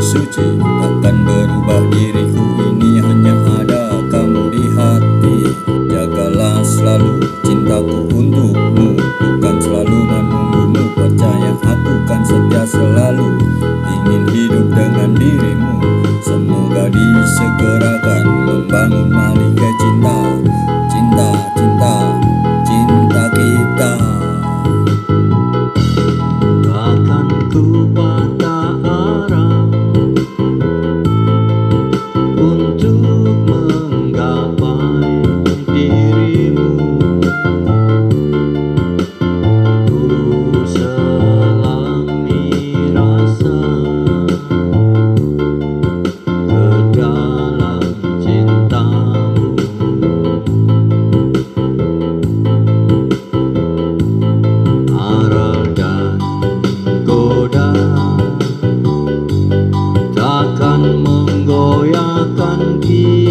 suci akan berubah diriku ini, hanya ada kamu di hati. Jagalah selalu cintaku untukmu, bukan selalu menunggumu. Percaya aku kan setia selalu, ingin hidup dengan dirimu. Semoga disegerakan membangun malaikat cinta. Cinta, cinta, cinta kita. Takkan ku patah arah untuk menggapai dirimu. Ku selami rasa ke dalam cintamu. Arah dan goda takkan menggoyahkan kita.